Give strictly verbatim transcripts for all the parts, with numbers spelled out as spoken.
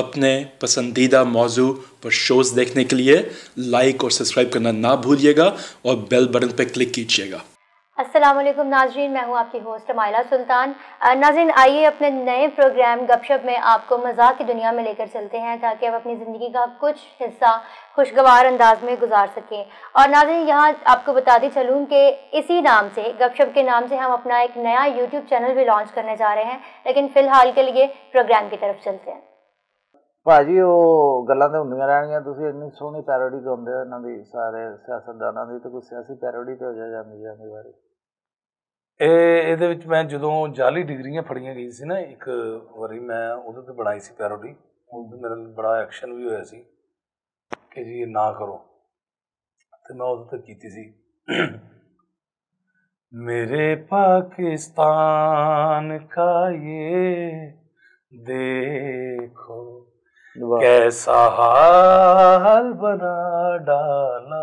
अपने पसंदीदा मौजू पर शोज़ देखने के लिए लाइक और सब्सक्राइब करना ना भूलिएगा और बेल बटन पर क्लिक कीजिएगा। अस्सलाम वालेकुम नाज़रीन, मैं हूँ आपकी होस्ट मायला सुल्तान। नाज़रीन, आइए अपने नए प्रोग्राम गपशप में आपको मज़ाक की दुनिया में लेकर चलते हैं ताकि आप अपनी ज़िंदगी का कुछ हिस्सा खुशगवार अंदाज में गुजार सकें। और नाज़रीन, यहाँ आपको बताती चलूँ कि इसी नाम से, गपशप के नाम से, हम अपना एक नया यूट्यूब चैनल भी लॉन्च करने जा रहे हैं, लेकिन फ़िलहाल के लिए प्रोग्राम की तरफ चलते हैं। भाजी वो गल्लां तो होंदियां रहणगियां, तुसीं इन्नी सोहनी पैरोडी गाउंदे हो इन्हां दी, सारे सियासतदानां दी, ते कोई सियासी पैरोडी ते हो जा जांदी है। बारी ਇਹ ਇਹਦੇ ਵਿੱਚ ਮੈਂ ਜਦੋਂ ਜਾਲੀ ਡਿਗਰੀਆਂ ਫੜੀਆਂ ਗਈ ਸੀ ਨਾ, ਇੱਕ ਵਾਰੀ ਮੈਂ ਉਹਦੇ 'ਤੇ ਬਣਾਈ ਸੀ ਪੈਰੋਡੀ। ਉਹਦੇ ਮੇਰੇ ਨਾਲ ਬੜਾ ਐਕਸ਼ਨ ਵੀ ਹੋਇਆ ਸੀ ਕਿ ਜੀ ਇਹ ਨਾ ਕਰੋ, ਤੇ ਮੈਂ ਉਹਦੇ 'ਤੇ ਕੀਤੀ ਸੀ। ਮੇਰੇ ਪਾਕਿਸਤਾਨ ਕਾ ਇਹ ਦੇਖੋ कैसा हाल बना डाला,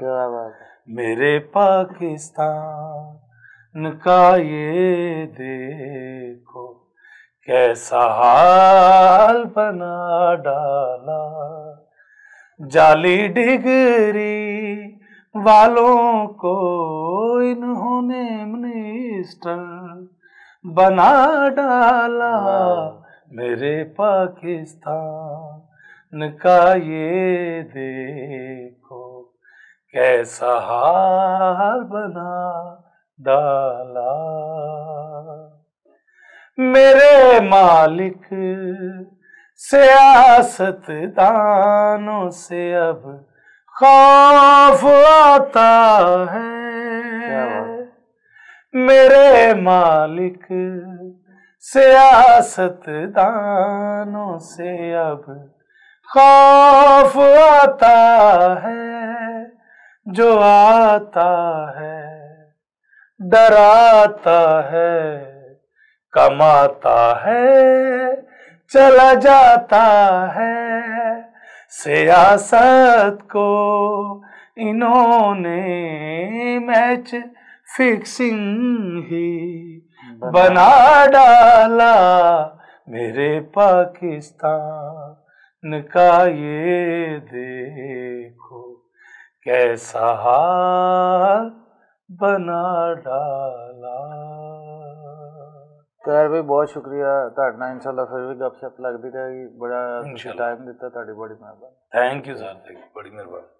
क्या बात। मेरे पाकिस्तान का ये देखो कैसा हाल बना डाला, जाली डिग्री वालों को इन्होंने मिनिस्टर बना डाला। मेरे पाकिस्तान का ये देखो कैसा हाल बना डाला। मेरे मालिक सियासतदानों से अब खौफ आता है, मेरे मालिक सियासतदानों से अब खौफ आता है, जो आता है डराता है, कमाता है चला जाता है। सियासत को इन्होंने मैच फिक्सिंग ही बना डाला। मेरे पाकिस्तान का ये देखो कैसा हाल बना डाला। तो यार भाई बहुत शुक्रिया, इंशाल्लाह फिर भी गपशप लगती रहेगी। बड़ा टाइम दिता, बड़ी मेहरबानी। Thank you sir, thank you, बड़ी मेहरबानी।